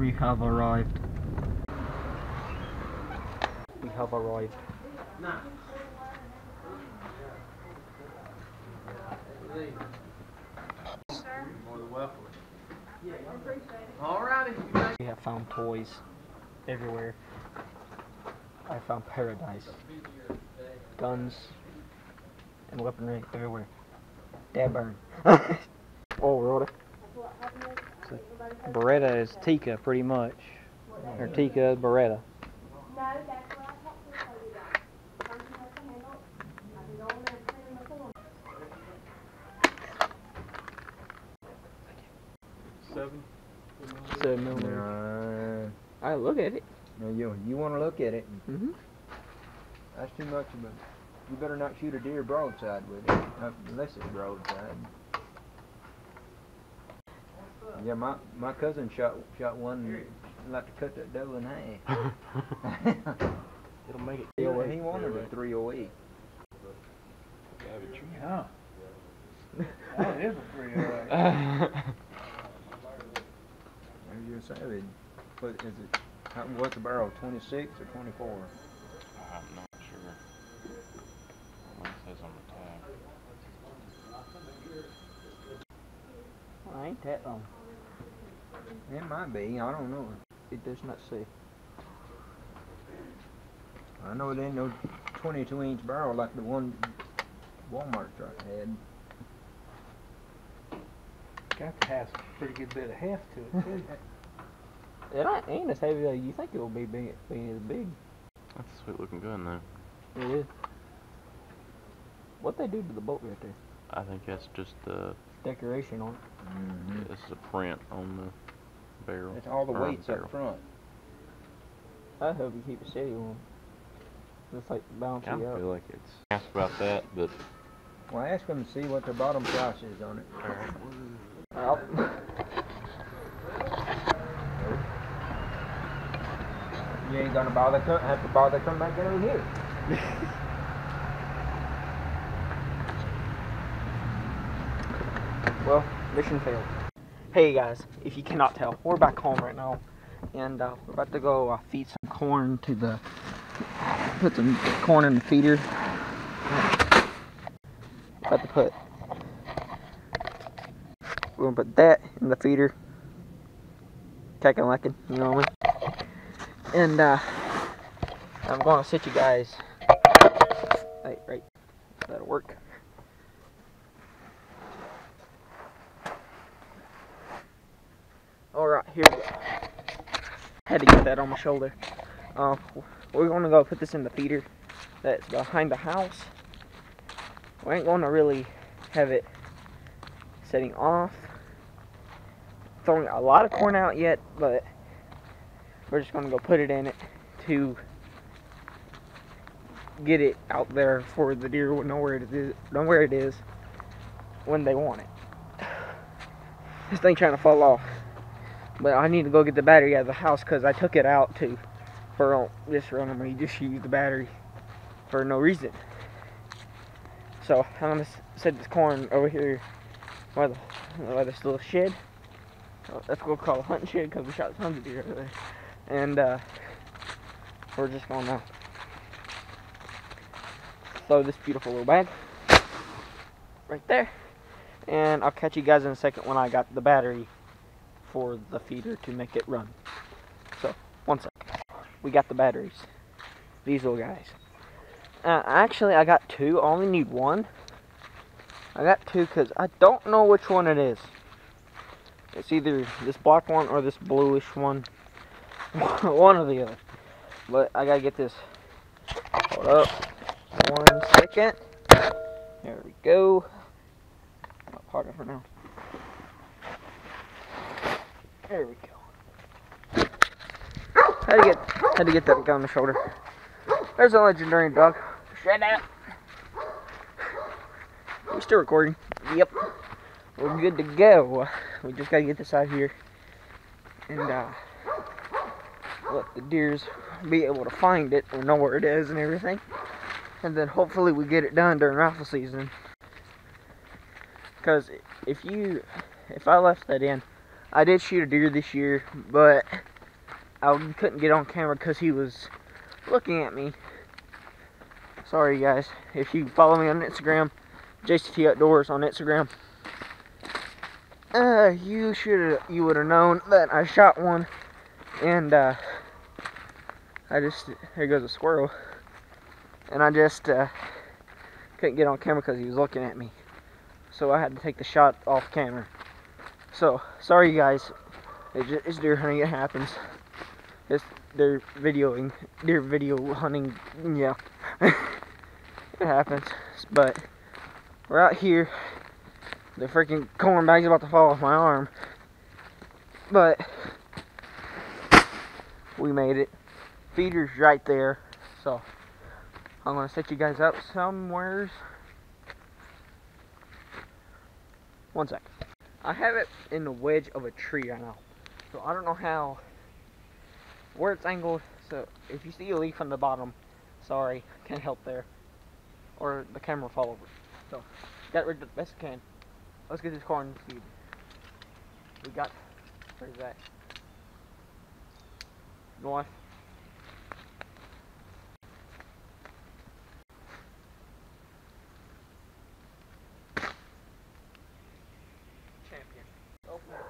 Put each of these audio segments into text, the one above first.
We have arrived. We have arrived. Nah. We have found toys everywhere. I found paradise. Guns and weaponry everywhere. Dad burn. Oh, Roda. Beretta is Tika, pretty much. Or Tika is Beretta. Seven millimeter. I look at it. No, you want to look at it. Mm-hmm. That's too much of a. You better not shoot a deer broadside with it, unless it's broadside. Yeah, my cousin shot one and like to cut that devil in half. It'll make it. Yeah, he wanted a 308. Yeah. That is a 308. There's your Savage. What is it? What's the barrel? 26 or 24? I'm not sure. What it says on the tab. Well, ain't that long. It might be, I don't know. It does not say. I know it ain't no 22-inch barrel like the one Walmart truck had. Got to have a pretty good bit of heft to it, too. It ain't as heavy as you think it will be being as big. That's a sweet looking gun, though. It is. What they do to the bolt right there? I think that's just the decoration on it. Mm-hmm. This is a print on the barrel. It's all the weights up front. I hope you keep it steady on. Just like bouncy up. I feel like it's. Ask about that, but. Well, ask them to see what the bottom price is on it. All right. You ain't gonna bother. Have to bother coming back over here. Well, mission failed. Hey guys, if you cannot tell, we're back home right now, and we're about to go feed some corn to the. Put some corn in the feeder. About to put. We're gonna put that in the feeder. Cack-a-lackin', you know what I mean? And I'm gonna sit you guys right. That'll work. Alright, here we go. Had to get that on my shoulder. We're gonna go put this in the feeder that's behind the house. We ain't gonna really have it setting off, throwing a lot of corn out yet, but we're just going to go put it in it to get it out there for the deer will know where it is, when they want it. This thing trying to fall off. But I need to go get the battery out of the house because I took it out for this run. We just used the battery for no reason. So I'm going to set this corn over here by this little shed. Let's go call a hunting shed because we shot tons of deer over there. And we're just gonna throw this beautiful little bag right there. And I'll catch you guys in a second when I got the battery for the feeder to make it run. So, one sec. We got the batteries. These little guys. Actually, I got two. I only need one. I got two because I don't know which one it is. It's either this black one or this bluish one. One or the other. But I gotta get this. Hold up. 1 second. There we go. My partner for now. There we go. Had to get that guy on the shoulder. There's a legendary dog. Shut up. We're still recording. Yep. We're good to go. We just gotta get this out here and let the deers be able to find it or know where it is and everything. And then hopefully we get it done during rifle season. Because if I left that in, I did shoot a deer this year, but I couldn't get on camera because he was looking at me. Sorry guys, if you follow me on Instagram, JCT Outdoors on Instagram, you would have known that I shot one, and here goes a squirrel, and I just couldn't get on camera because he was looking at me, so I had to take the shot off camera. So sorry guys, it's deer hunting, it happens. It's deer video hunting, yeah. It happens, but we're out here. The freaking corn bag's about to fall off my arm, but we made it. Feeder's right there, so I'm gonna set you guys up somewheres. One sec. I have it in the wedge of a tree right now, so I don't know where it's angled. So if you see a leaf on the bottom, sorry, can't help there, or the camera will fall over. So got rid of the best I can. Let's get this corn in the feed. We got, where's that? North. Champion. Open the feed.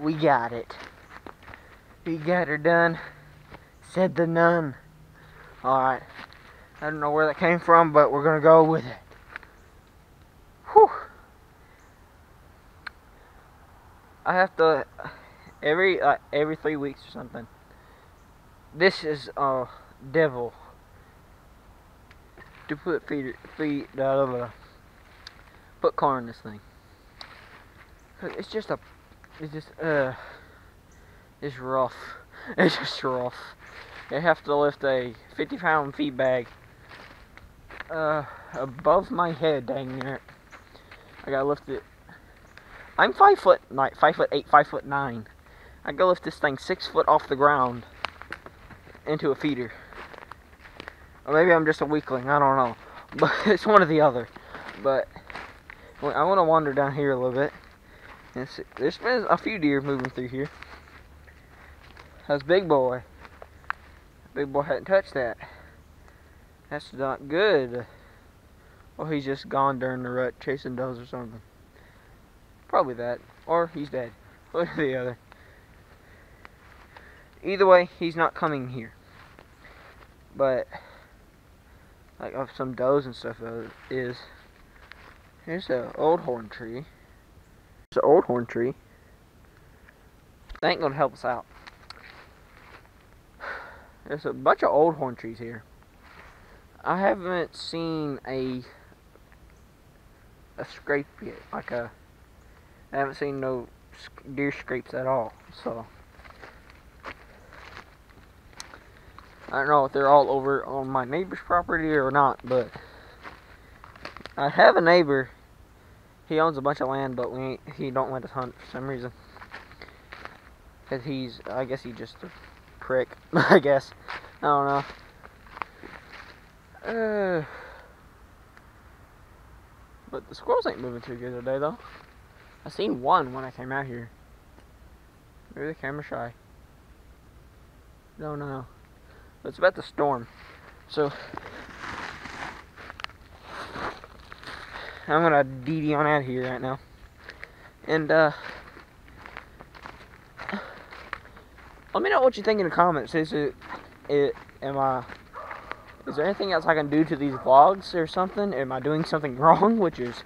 We got it. We got her done. Said the nun. Alright. I don't know where that came from, but we're gonna go with it. Whew. I have to every 3 weeks or something. This is devil to put put corn in this thing. It's just a it's rough. It's just rough. You have to lift a 50-pound feed bag above my head, dang it. I gotta lift it. I'm 5 foot, like 5 foot 8, 5 foot 9. I gotta lift this thing 6 foot off the ground into a feeder. Or maybe I'm just a weakling. I don't know. But it's one or the other. But I want to wander down here a little bit. There's been a few deer moving through here. That's big boy. Big boy hadn't touched that. That's not good. Or he's just gone during the rut chasing does or something. Probably that. Or he's dead. One or the other. Either way, he's not coming here. But like of some does and stuff though is here's an old horn tree. It's an old horn tree. That ain't gonna help us out. There's a bunch of old horn trees here. I haven't seen a scrape yet. Like I haven't seen no deer scrapes at all. So I don't know if they're all over on my neighbor's property or not, but I have a neighbor. He owns a bunch of land, but he don't let us hunt for some reason. Cause I guess he's just a prick. I guess. I don't know. But the squirrels ain't moving too good today, though. I seen one when I came out here. Maybe the camera shy. Don't know. But it's about the storm. So I'm gonna DD on out of here right now. And let me know what you think in the comments. Is there anything else I can do to these vlogs or something? Am I doing something wrong? Which is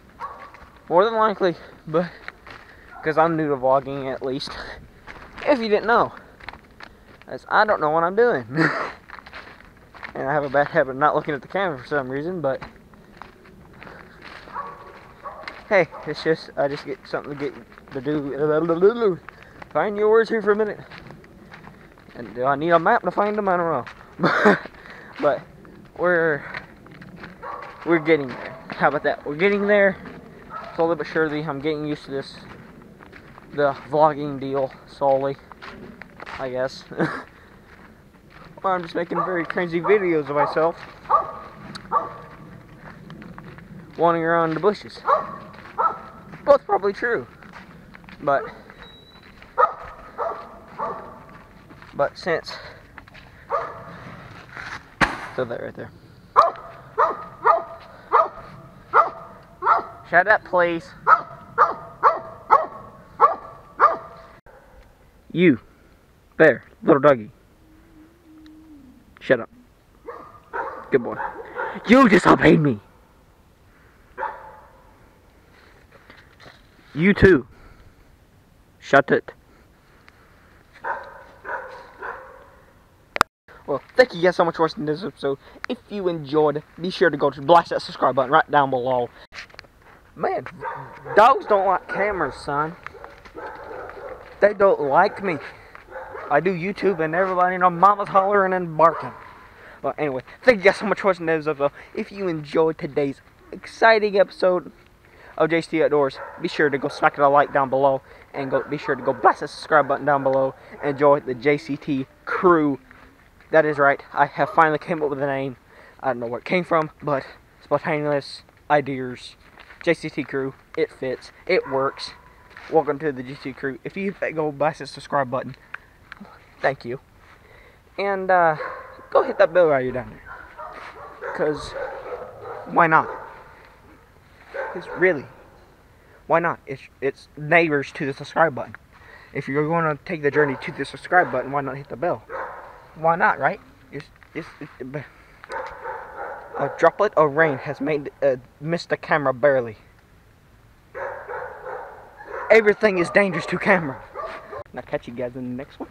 more than likely, but because I'm new to vlogging, at least. If you didn't know, as I don't know what I'm doing. And I have a bad habit of not looking at the camera for some reason, but hey, it's just, I just get something to get to do. Find your words here for a minute. And do I need a map to find them? I don't know. But we're getting there. How about that? We're getting there. Slowly but surely, I'm getting used to this, the vlogging deal, slowly, I guess. Or I'm just making very crazy videos of myself, wandering around the bushes. Both probably true, but since, throw that right there. Shut up, please. You. There. Little doggy. Shut up. Good boy. You disobeyed me. You too. Shut it. Well, thank you guys so much for watching this episode. If you enjoyed, be sure to go to blast that subscribe button right down below. Man, dogs don't like cameras, son. They don't like me. I do YouTube and everybody, you know, mama's hollering and barking. But anyway, thank you guys so much for watching this episode. If you enjoyed today's exciting episode of JCT Outdoors, be sure to go smack it a like down below. And go, be sure to go blast that subscribe button down below. Enjoy the JCT crew. That is right, I have finally came up with a name. I don't know where it came from, but spontaneous ideas. JCT crew, it fits, it works. Welcome to the JCT crew. If you go blast the subscribe button, thank you. And go hit that bell while you're down there. Because why not? It's really, why not? It's neighbors to the subscribe button. If you're going to take the journey to the subscribe button, why not hit the bell? Why not, right? It's a droplet of rain has missed the camera barely. Everything is dangerous to camera. And I'll catch you guys in the next one.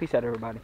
Peace out, everybody.